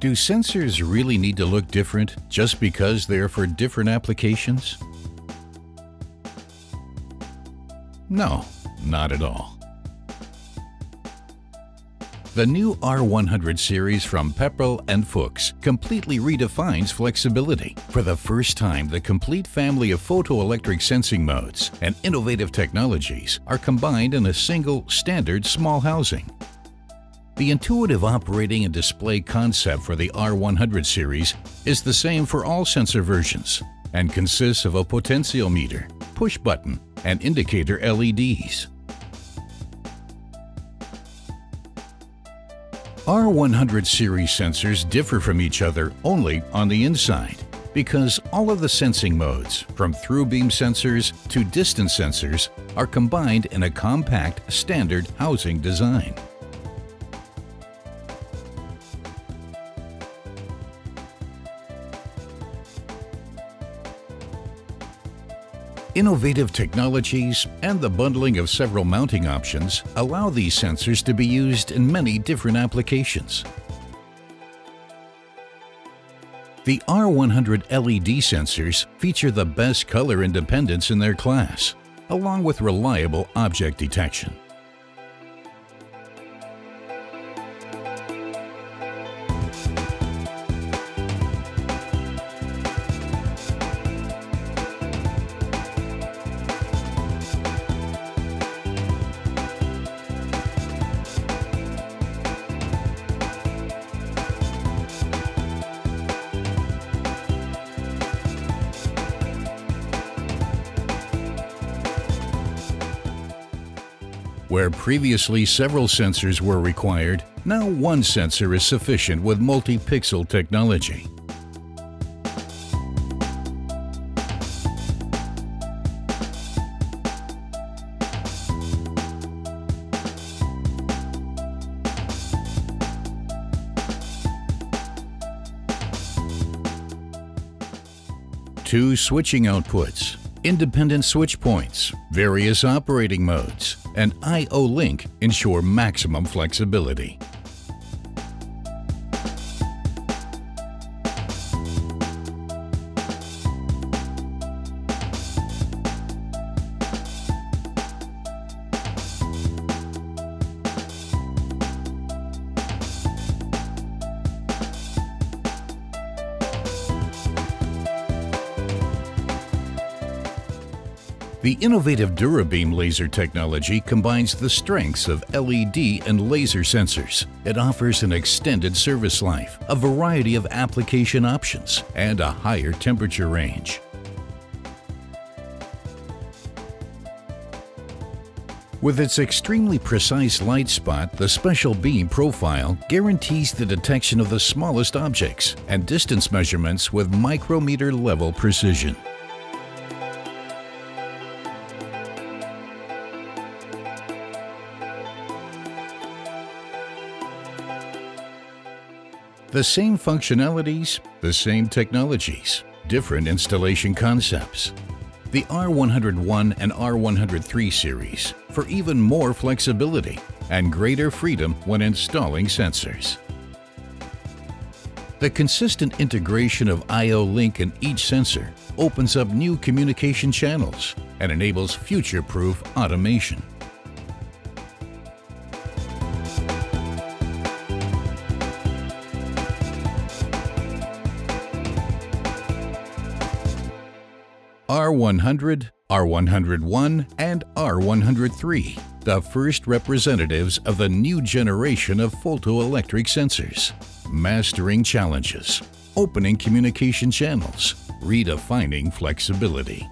Do sensors really need to look different just because they're for different applications? No, not at all. The new R100 series from Pepperl+Fuchs completely redefines flexibility. For the first time, the complete family of photoelectric sensing modes and innovative technologies are combined in a single, standard small housing. The intuitive operating and display concept for the R100 series is the same for all sensor versions and consists of a potentiometer, push button, and indicator LEDs. R100 series sensors differ from each other only on the inside, because all of the sensing modes, from through-beam sensors to distance sensors, are combined in a compact, standard housing design. Innovative technologies and the bundling of several mounting options allow these sensors to be used in many different applications. The R100 LED sensors feature the best color independence in their class, along with reliable object detection. Where previously several sensors were required, now one sensor is sufficient with multi-pixel technology. Two switching outputs, independent switch points, various operating modes, and IO-Link ensure maximum flexibility. The innovative DuraBeam laser technology combines the strengths of LED and laser sensors. It offers an extended service life, a variety of application options, and a higher temperature range. With its extremely precise light spot, the special beam profile guarantees the detection of the smallest objects and distance measurements with micrometer-level precision. The same functionalities, the same technologies, different installation concepts. The R101 and R103 series for even more flexibility and greater freedom when installing sensors. The consistent integration of IO-Link in each sensor opens up new communication channels and enables future-proof automation. R100, R101, and R103, the first representatives of the new generation of photoelectric sensors. Mastering challenges, opening communication channels, redefining flexibility.